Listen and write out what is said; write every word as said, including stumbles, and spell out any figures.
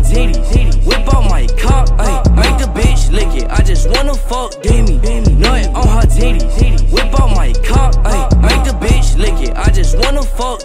my titties, whip out my cock, ayy, make the bitch lick it. I just wanna fuck Demi, nut on her titties, whip out my cock, ayy, make the bitch lick it. I just wanna fuck.